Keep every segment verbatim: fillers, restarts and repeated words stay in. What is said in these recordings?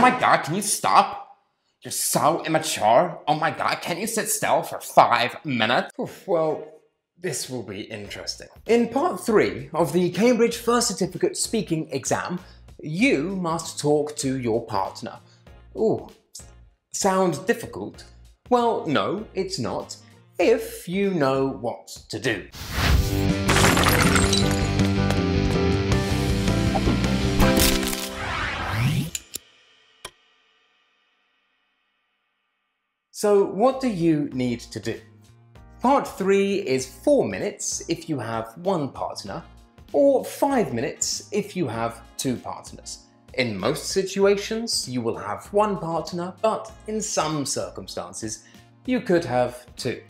my god, can you stop? You're so immature. Oh my god, can't you sit still for five minutes? Oof, well, this will be interesting. In part three of the Cambridge First Certificate Speaking exam, you must talk to your partner. Ooh, sounds difficult? Well, no, it's not, if you know what to do. So what do you need to do? Part three is four minutes if you have one partner, or five minutes if you have two partners. In most situations, you will have one partner, but in some circumstances, you could have two.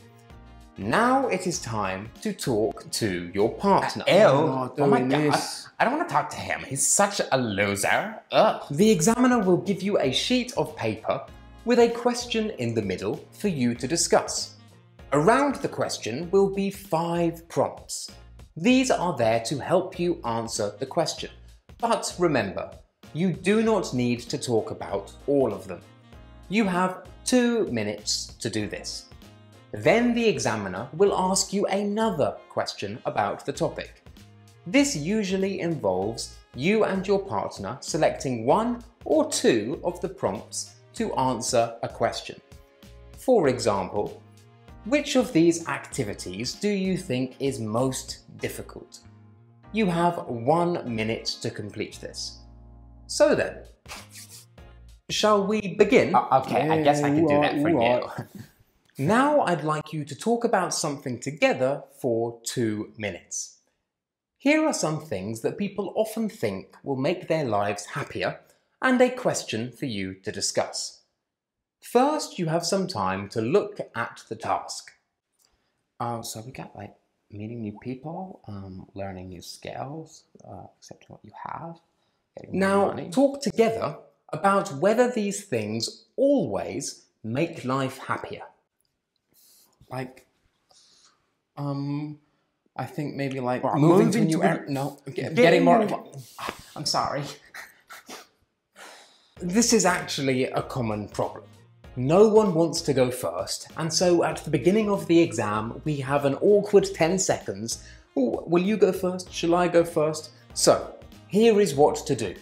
Now it is time to talk to your partner. Ew, oh, oh my god, this. I don't want to talk to him, he's such a loser. Ugh. The examiner will give you a sheet of paper with a question in the middle for you to discuss. Around the question will be five prompts. These are there to help you answer the question. But remember, you do not need to talk about all of them. You have two minutes to do this. Then the examiner will ask you another question about the topic. This usually involves you and your partner selecting one or two of the prompts to answer a question. For example, which of these activities do you think is most difficult? You have one minute to complete this. So then, shall we begin? Uh, okay, I guess I can do that for you. Now I'd like you to talk about something together for two minutes. Here are some things that people often think will make their lives happier, and a question for you to discuss. First, you have some time to look at the task. Uh, so we got like meeting new people, um, learning new skills, uh, accepting what you have. Now, talk together about whether these things always make life happier. Like, um, I think maybe like well, moving, moving to new areas. No, getting, getting more. I'm sorry. This is actually a common problem. No one wants to go first, and so at the beginning of the exam we have an awkward ten seconds. Ooh, will you go first? Shall I go first? So, here is what to do.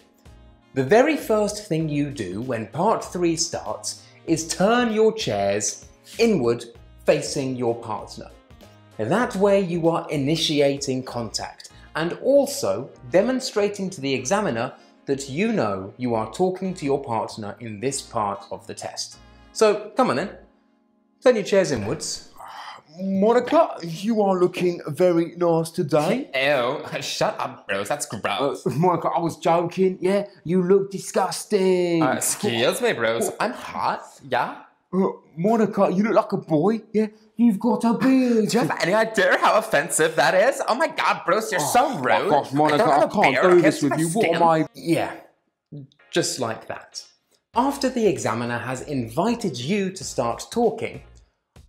The very first thing you do when part three starts is turn your chairs inward facing your partner. That way you are initiating contact and also demonstrating to the examiner that you know you are talking to your partner in this part of the test. So, come on then, turn your chairs inwards. Monica, you are looking very nice today. Ew, shut up, bros, that's gross. Uh, Monica, I was joking, yeah? You look disgusting. Uh, excuse me, bros, I'm hot, yeah? Uh, Monica, you look like a boy, yeah? You've got a beard. Do you have any idea how offensive that is? Oh my god, bros, you're oh, so rude. Oh my gosh, Monica, I, I can't do this with you. What am I? Yeah, just like that. After the examiner has invited you to start talking,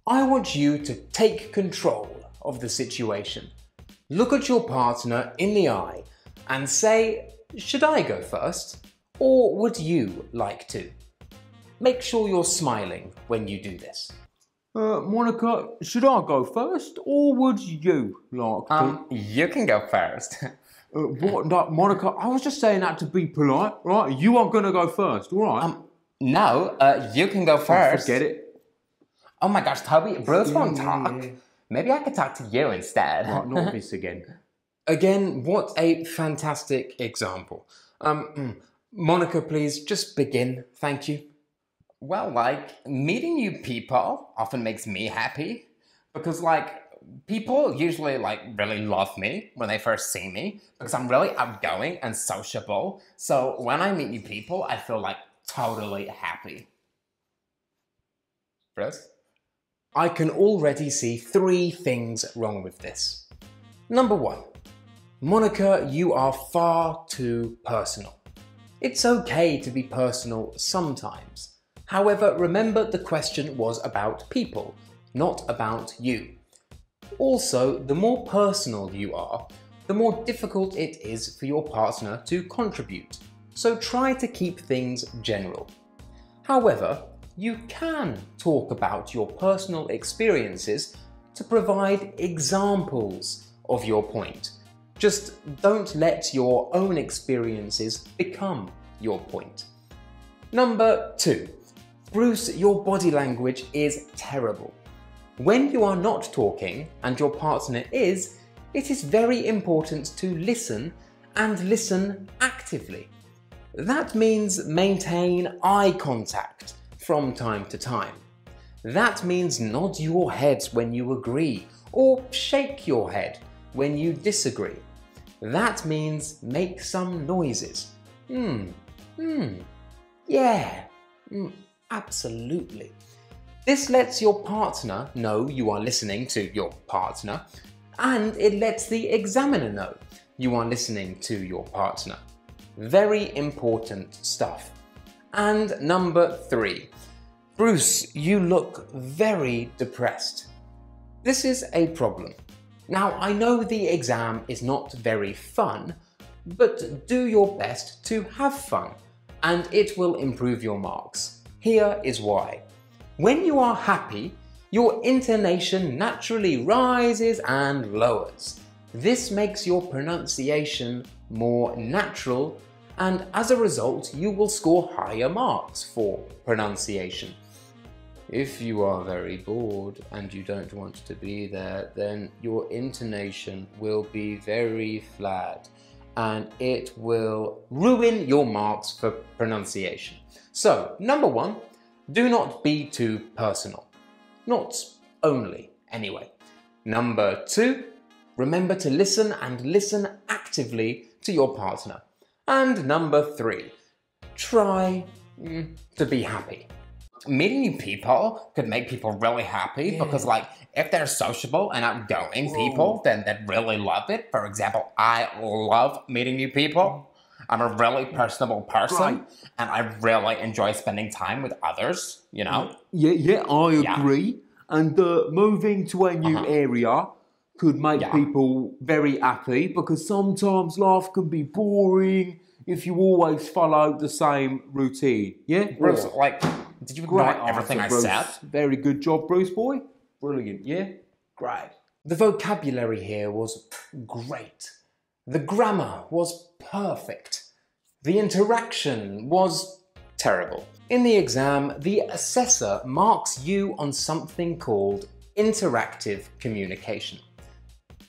I want you to take control of the situation. Look at your partner in the eye and say, should I go first? Or would you like to? Make sure you're smiling when you do this. Uh, Monica, should I go first, or would you like to? Um, you can go first. uh, what, no, Monica, I was just saying that to be polite, right? You are gonna go first, all right? Um, no, uh, you can go first. Forget it. Oh my gosh, Toby, bros won't talk. Maybe I could talk to you instead. Right, not this again. Again, what a fantastic example. Um, Monica, please, just begin, thank you. Well, like, meeting new people often makes me happy because, like, people usually, like, really love me when they first see me because I'm really outgoing and sociable. So when I meet new people, I feel, like, totally happy. Bruce? I can already see three things wrong with this. Number one, Monica, you are far too personal. It's okay to be personal sometimes. However, remember the question was about people, not about you. Also, the more personal you are, the more difficult it is for your partner to contribute. so try to keep things general. However, you can talk about your personal experiences to provide examples of your point. Just don't let your own experiences become your point. Number two, Bruce, your body language is terrible. When you are not talking and your partner is, it is very important to listen and listen actively. That means maintain eye contact from time to time. That means nod your head when you agree or shake your head when you disagree. That means make some noises. Hmm, hmm, yeah, mm, absolutely. This lets your partner know you are listening to your partner, and it lets the examiner know you are listening to your partner. Very important stuff. And number three, Bruce, you look very depressed. This is a problem. Now, I know the exam is not very fun, but do your best to have fun, and it will improve your marks. Here is why. When you are happy, your intonation naturally rises and lowers. This makes your pronunciation more natural, and as a result, you will score higher marks for pronunciation. If you are very bored and you don't want to be there, then your intonation will be very flat and it will ruin your marks for pronunciation. So, number one, do not be too personal. Not only, anyway. Number two, remember to listen and listen actively to your partner. And number three, try mm, to be happy. Meeting new people could make people really happy, yeah. Because, like, if they're sociable and outgoing Whoa. people, then they'd really love it. For example, I love meeting new people. I'm a really personable person, right. And I really enjoy spending time with others, you know? Yeah, yeah, I agree. Yeah. And uh, moving to a new uh-huh. area could make yeah. people very happy, because sometimes life can be boring if you always follow the same routine, yeah? Bruce, or, like... Did you ignore everything I said? Very good job, Bruce boy. Brilliant, yeah? Great. The vocabulary here was great. The grammar was perfect. The interaction was terrible. In the exam, the assessor marks you on something called interactive communication.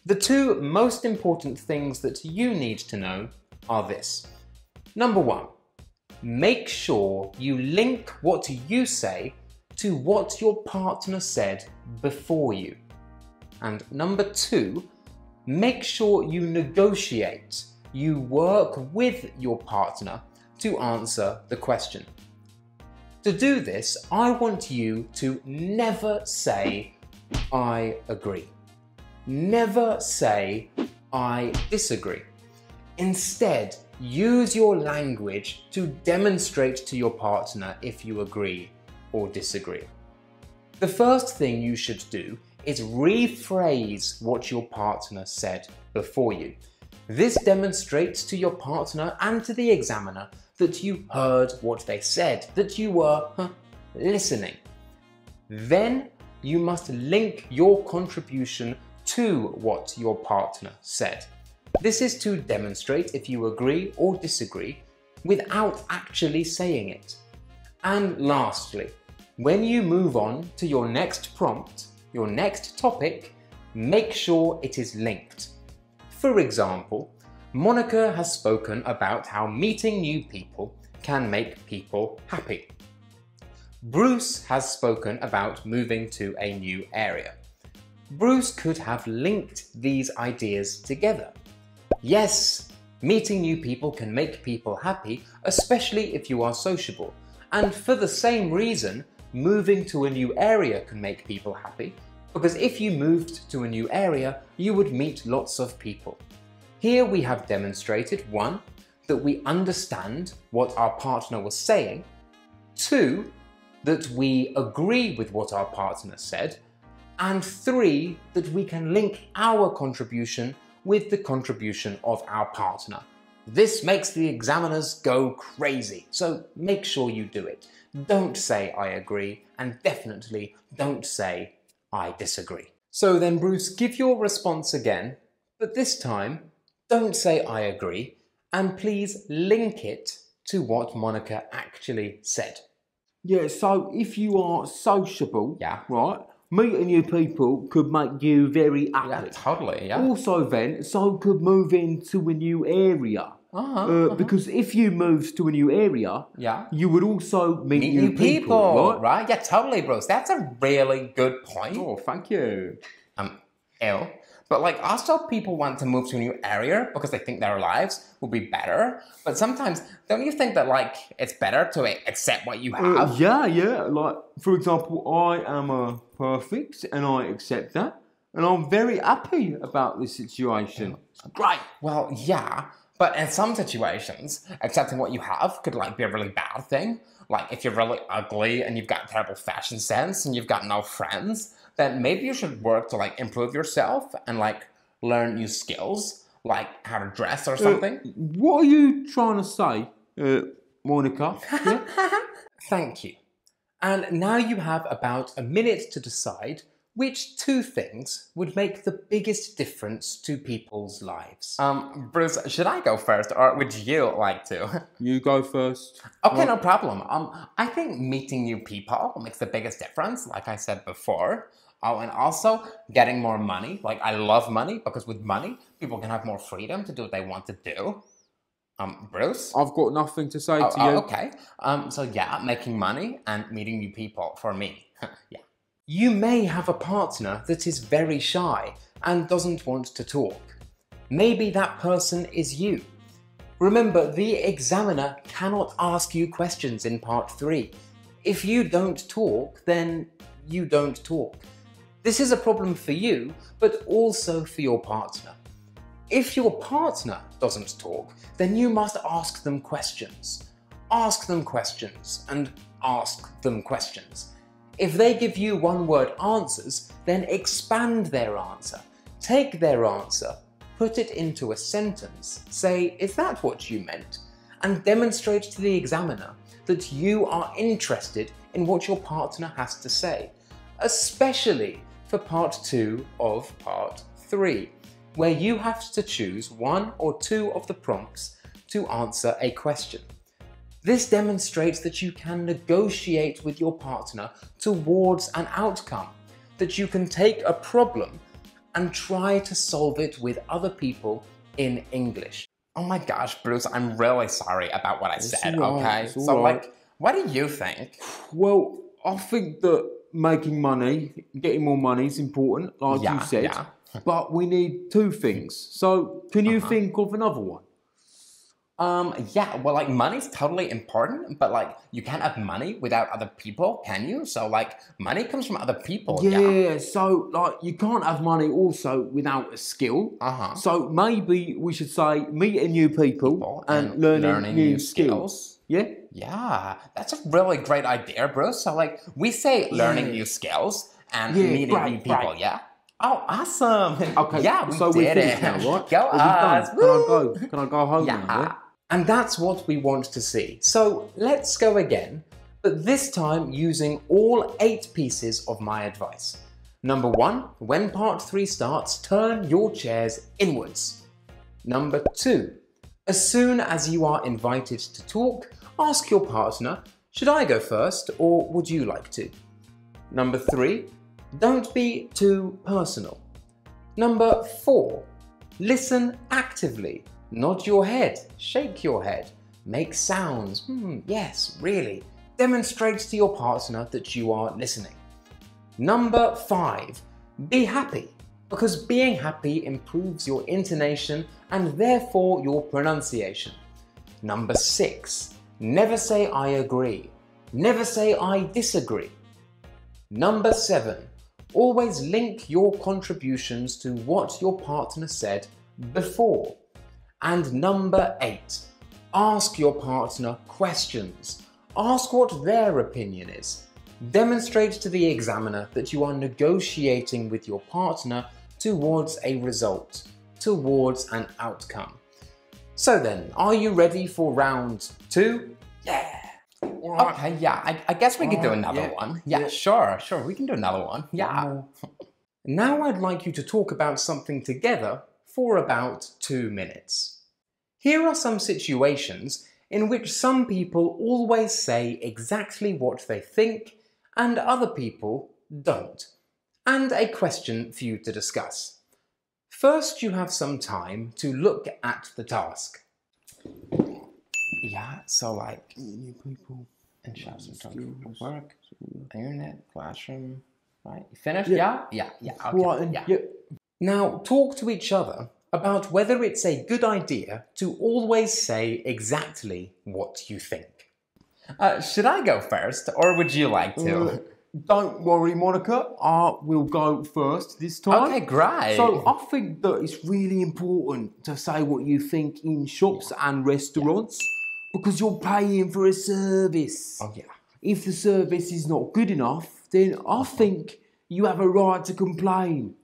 The two most important things that you need to know are this. Number one, make sure you link what you say to what your partner said before you. And number two, make sure you negotiate, you work with your partner to answer the question. To do this, I want you to never say, I agree. Never say, I disagree. Instead, use your language to demonstrate to your partner if you agree or disagree. The first thing you should do is rephrase what your partner said before you. This demonstrates to your partner and to the examiner that you heard what they said, that you were huh, listening. Then you must link your contribution to what your partner said. This is to demonstrate if you agree or disagree without actually saying it. And lastly, when you move on to your next prompt, your next topic, make sure it is linked. For example, Monica has spoken about how meeting new people can make people happy. Bruce has spoken about moving to a new area. Bruce could have linked these ideas together. Yes, meeting new people can make people happy, especially if you are sociable. And for the same reason, moving to a new area can make people happy, because if you moved to a new area, you would meet lots of people. Here we have demonstrated, one, that we understand what our partner was saying, two, that we agree with what our partner said, and three, that we can link our contribution with the contribution of our partner. This makes the examiners go crazy, so make sure you do it. Don't say I agree, and definitely don't say I disagree. So then, Bruce, give your response again, but this time don't say I agree, and please link it to what Monica actually said. Yeah, so if you are sociable, yeah, right, meeting new people could make you very happy. Yeah, totally, yeah. Also then, so could moving to a new area. Uh-huh, uh, uh-huh. Because if you moved to a new area, yeah, you would also meet, meet new, new people, people right? right? Yeah, totally, Bruce. That's a really good point. Oh, thank you. Um, L. But like, also people want to move to a new area because they think their lives will be better. But sometimes, don't you think that like, it's better to accept what you have? Uh, yeah, yeah. Like, for example, I am uh, perfect and I accept that. And I'm very happy about this situation. Great. Well, yeah. But in some situations, accepting what you have could like be a really bad thing. Like if you're really ugly and you've got terrible fashion sense and you've got no friends, then maybe you should work to like improve yourself and like learn new skills, like how to dress or something. Uh, what are you trying to say, uh, Monica? Yeah? Thank you. And now you have about a minute to decide which two things would make the biggest difference to people's lives. Um, Bruce, should I go first or would you like to? You go first. Okay, what? No problem. Um, I think meeting new people makes the biggest difference, like I said before. Oh, and also getting more money. Like, I love money because with money, people can have more freedom to do what they want to do. Um, Bruce? I've got nothing to say oh, to oh, you. Okay. Um, so yeah, making money and meeting new people for me. Yeah. You may have a partner that is very shy and doesn't want to talk. Maybe that person is you. Remember, the examiner cannot ask you questions in part three. If you don't talk, then you don't talk. This is a problem for you, but also for your partner. If your partner doesn't talk, then you must ask them questions. Ask them questions and ask them questions. If they give you one-word answers, then expand their answer. Take their answer, put it into a sentence, say, is that what you meant? And demonstrate to the examiner that you are interested in what your partner has to say, especially for part two of part three, where you have to choose one or two of the prompts to answer a question. This demonstrates that you can negotiate with your partner towards an outcome, that you can take a problem and try to solve it with other people in English. Oh my gosh, Bruce, I'm really sorry about what I said, okay? So like, what do you think? Well, I think that making money, getting more money is important, like you said, but we need two things. So can you think of another one? Um, yeah, well, like, money's totally important, but, like, you can't have money without other people, can you? So, like, money comes from other people, yeah. Yeah, so, like, you can't have money also without a skill. Uh-huh. So, maybe we should say meeting new people, people and, and learning, learning new, new skills. skills. Yeah? Yeah, that's a really great idea, Bruce. So, like, we say learning yeah. new skills and yeah, meeting right, new people, right. yeah? Oh, awesome. Okay, yeah, we so did it. Now, right? Go us. Can I go? Can I go home yeah. now, yeah? And that's what we want to see. So let's go again, but this time using all eight pieces of my advice. Number one, when part three starts, turn your chairs inwards. Number two, as soon as you are invited to talk, ask your partner, should I go first or would you like to? Number three, don't be too personal. Number four, listen actively. Nod your head, shake your head, make sounds, hmm, yes, really. Demonstrate to your partner that you are listening. Number five, be happy, because being happy improves your intonation and therefore your pronunciation. Number six, never say I agree, never say I disagree. Number seven, always link your contributions to what your partner said before. And number eight, ask your partner questions. Ask what their opinion is. Demonstrate to the examiner that you are negotiating with your partner towards a result, towards an outcome. So then, are you ready for round two? Yeah. Right. Okay, yeah, I, I guess we All could do another yeah. one. Yeah, yeah, sure, sure, we can do another one. Yeah. Now I'd like you to talk about something together for about two minutes. Here are some situations in which some people always say exactly what they think and other people don't. And a question for you to discuss. First, you have some time to look at the task. Yeah, so like new people and shops and talk at work, internet, classroom, right? You finished? Yeah, yeah, yeah. yeah. Okay. yeah. yeah. Now talk to each other about whether it's a good idea to always say exactly what you think. Uh, should I go first, or would you like to? Uh, Don't worry, Monica, I will go first this time. Okay, great. So I think that it's really important to say what you think in shops yeah. and restaurants yeah. because you're paying for a service. Oh, yeah. If the service is not good enough, then I think you have a right to complain.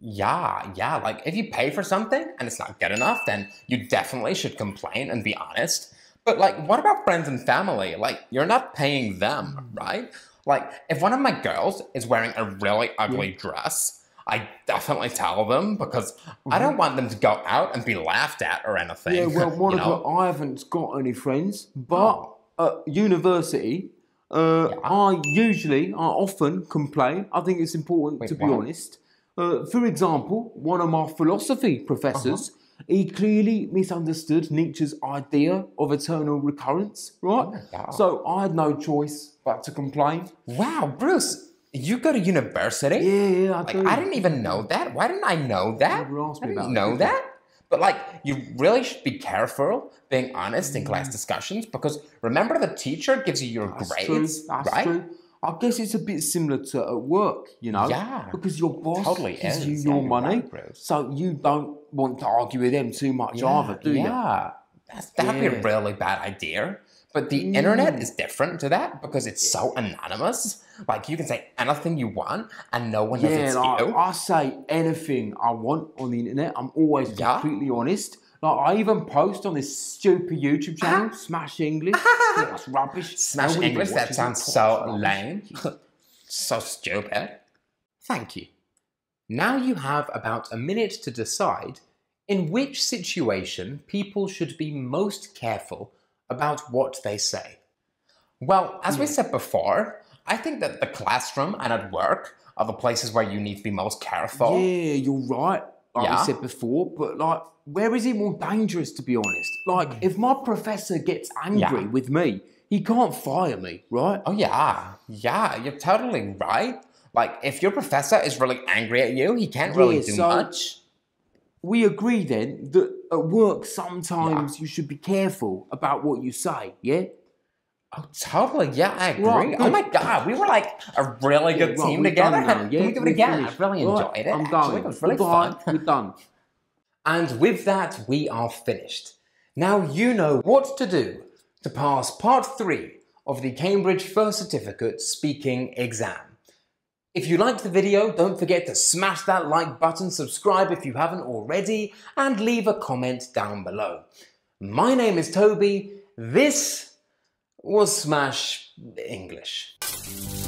Yeah, yeah, like if you pay for something and it's not good enough, then you definitely should complain and be honest. But like, what about friends and family? Like, you're not paying them, right? Like, if one of my girls is wearing a really ugly yeah. dress, I definitely tell them because mm-hmm. I don't want them to go out and be laughed at or anything. Yeah, well, Monica, you know? I haven't got any friends, but oh. at university, uh, yeah. I usually, I often complain. I think it's important Wait, to be what? honest. Uh, for example, one of my philosophy professors, uh-huh. he clearly misunderstood Nietzsche's idea of eternal recurrence, right? Oh, wow. So I had no choice but to complain. Wow, Bruce, you go to university? Yeah, yeah, I like, do. I didn't even know that. Why didn't I know that? Never asked me I didn't about know it, that. But like, you really should be careful being honest in class discussions because remember the teacher gives you your That's grades, true. That's right? True. I guess it's a bit similar to at work, you know? Yeah. Because your boss totally gives is. you yeah, your money, right, so you don't want to argue with them too much yeah, either, do yeah. you? Yeah. That's, that'd yeah. be a really bad idea. But the mm. internet is different to that because it's so anonymous. Like, you can say anything you want and no one knows yeah, it's like, you. I say anything I want on the internet. I'm always yeah. completely honest. Like, I even post on this stupid YouTube channel, ah. Smash English. yeah, that's rubbish. Smash Nobody English, that sounds so lame. So stupid. Thank you. Now you have about a minute to decide in which situation people should be most careful about what they say. Well, as we said before, I think that the classroom and at work are the places where you need to be most careful. Yeah, you're right. Like yeah. we said before, but like, where is it more dangerous, to be honest? Like, if my professor gets angry yeah. with me, he can't fire me, right? Oh, yeah. Yeah, you're totally right. Like, if your professor is really angry at you, he can't really yeah, do so much. We agree then that at work, sometimes yeah. you should be careful about what you say, yeah? Oh, totally. Yeah, I agree. Right, oh, my God. We were like a really good yeah, team right, together. Now, yeah? Can we do it again? I really enjoyed right, it. I'm Actually, done. It was really we're fun. Done. We're done. And with that, we are finished. Now you know what to do to pass part three of the Cambridge First Certificate Speaking exam. If you liked the video, don't forget to smash that like button, subscribe if you haven't already, and leave a comment down below. My name is Toby. This was Smash English.